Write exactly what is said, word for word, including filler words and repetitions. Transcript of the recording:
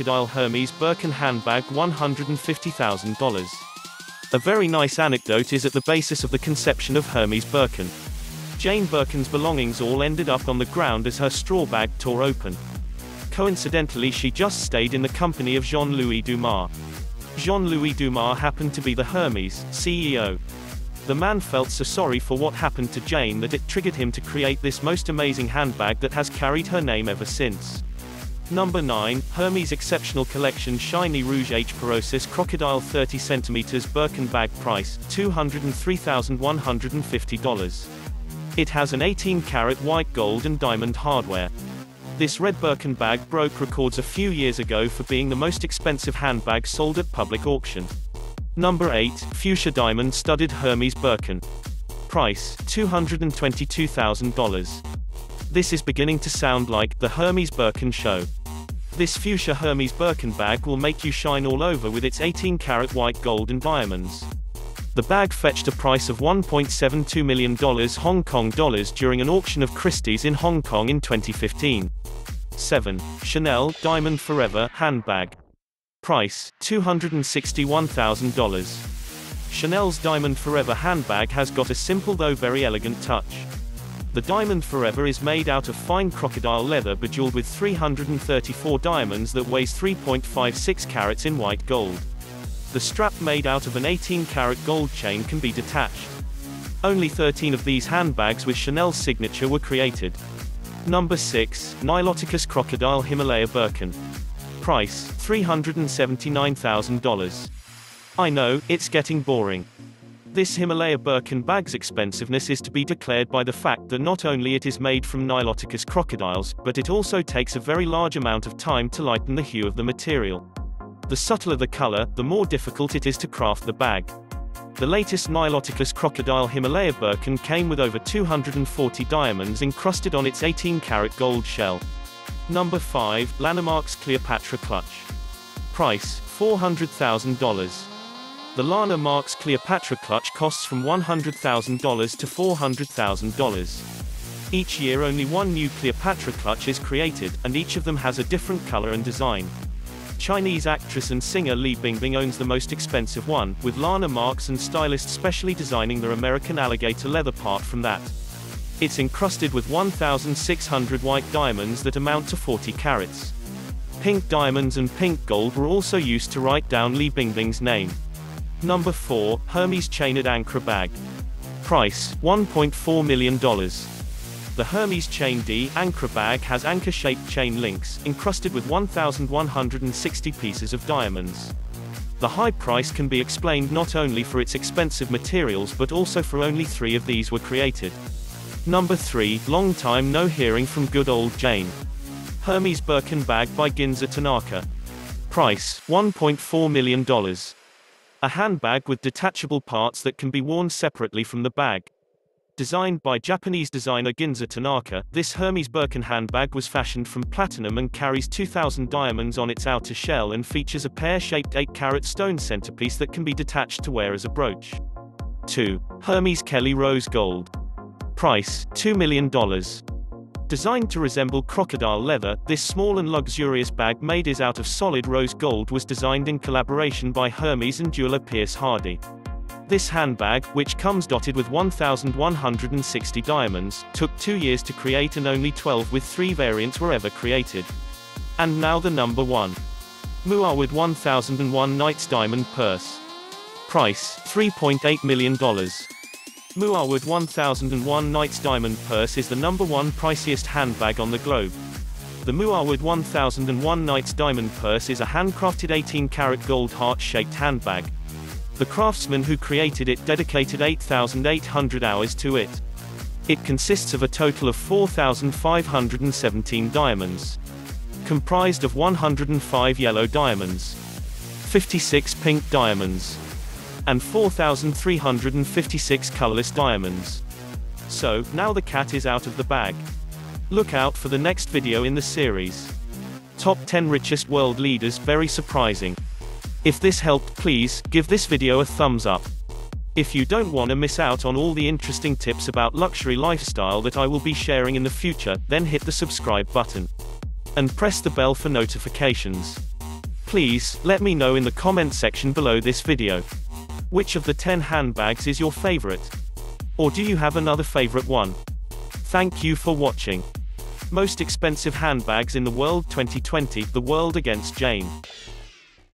crocodile Hermes Birkin handbag, one hundred fifty thousand dollars. A very nice anecdote is at the basis of the conception of Hermes Birkin. Jane Birkin's belongings all ended up on the ground as her straw bag tore open. Coincidentally, she just stayed in the company of Jean-Louis Dumas. Jean-Louis Dumas happened to be the Hermes C E O. The man felt so sorry for what happened to Jane that it triggered him to create this most amazing handbag that has carried her name ever since. Number nine, Hermes Exceptional Collection Shiny Rouge H. Porosis Crocodile thirty centimeters Birkin Bag Price, two hundred three thousand one hundred fifty dollars. It has an eighteen karat white gold and diamond hardware. This red Birkin bag broke records a few years ago for being the most expensive handbag sold at public auction. Number eight, Fuchsia Diamond Studded Hermes Birkin. Price, two hundred twenty-two thousand dollars. This is beginning to sound like the Hermes Birkin show. This fuchsia Hermes Birkin bag will make you shine all over with its eighteen karat white gold and diamonds. The bag fetched a price of one point seven two million dollars Hong Kong dollars during an auction of Christie's in Hong Kong in twenty fifteen. seven. Chanel Diamond Forever Handbag. Price, two hundred sixty-one thousand dollars. Chanel's Diamond Forever handbag has got a simple though very elegant touch. The Diamond Forever is made out of fine crocodile leather bejeweled with three hundred thirty-four diamonds that weighs three point five six carats in white gold. The strap made out of an eighteen karat gold chain can be detached. Only thirteen of these handbags with Chanel's signature were created. Number six, Niloticus Crocodile Himalaya Birkin. Price, three hundred seventy-nine thousand dollars. I know, it's getting boring. This Himalaya Birkin bag's expensiveness is to be declared by the fact that not only it is made from Niloticus crocodiles, but it also takes a very large amount of time to lighten the hue of the material. The subtler the color, the more difficult it is to craft the bag. The latest Niloticus crocodile Himalaya Birkin came with over two hundred forty diamonds encrusted on its eighteen karat gold shell. Number five, Lanamark's Cleopatra Clutch. Price, four hundred thousand dollars. The Lana Marks Cleopatra clutch costs from one hundred thousand dollars to four hundred thousand dollars. Each year only one new Cleopatra clutch is created, and each of them has a different color and design. Chinese actress and singer Li Bingbing owns the most expensive one, with Lana Marks and stylist specially designing their American alligator leather part from that. It's encrusted with one thousand six hundred white diamonds that amount to forty carats. Pink diamonds and pink gold were also used to write down Li Bingbing's name. Number four, Hermes Chained Ankara Bag. Price, one point four million dollars. The Hermes Chain D Ankara Bag has anchor-shaped chain links, encrusted with one thousand one hundred sixty pieces of diamonds. The high price can be explained not only for its expensive materials but also for only three of these were created. Number three, Long Time No Hearing from Good Old Jane. Hermes Birkin Bag by Ginza Tanaka. Price, one point four million dollars. A handbag with detachable parts that can be worn separately from the bag. Designed by Japanese designer Ginza Tanaka, this Hermes Birkin handbag was fashioned from platinum and carries two thousand diamonds on its outer shell and features a pear-shaped eight karat stone centerpiece that can be detached to wear as a brooch. two. Hermes Kelly Rose Gold. Price, two million dollars. Designed to resemble crocodile leather, this small and luxurious bag made is out of solid rose gold was designed in collaboration by Hermes and jeweler Pierce Hardy. This handbag, which comes dotted with one thousand one hundred sixty diamonds, took two years to create and only twelve with three variants were ever created. And now the number one. Mouawad one thousand one Nights Diamond Purse. Price, three point eight million dollars. Mouawad one thousand one Nights Diamond Purse is the number one priciest handbag on the globe. The Mouawad one thousand one Nights Diamond Purse is a handcrafted eighteen karat gold heart-shaped handbag. The craftsman who created it dedicated eight thousand eight hundred hours to it. It consists of a total of four thousand five hundred seventeen diamonds, comprised of one hundred five yellow diamonds, fifty-six pink diamonds, and four thousand three hundred fifty-six colorless diamonds. So, now the cat is out of the bag. Look out for the next video in the series. Top ten Richest World Leaders. Very surprising. If this helped, please give this video a thumbs up. If you don't want to miss out on all the interesting tips about luxury lifestyle that I will be sharing in the future, then hit the subscribe button. And press the bell for notifications. Please, let me know in the comment section below this video. Which of the ten handbags is your favorite? Or do you have another favorite one? Thank you for watching. Most expensive handbags in the world twenty twenty, The World Against Jane.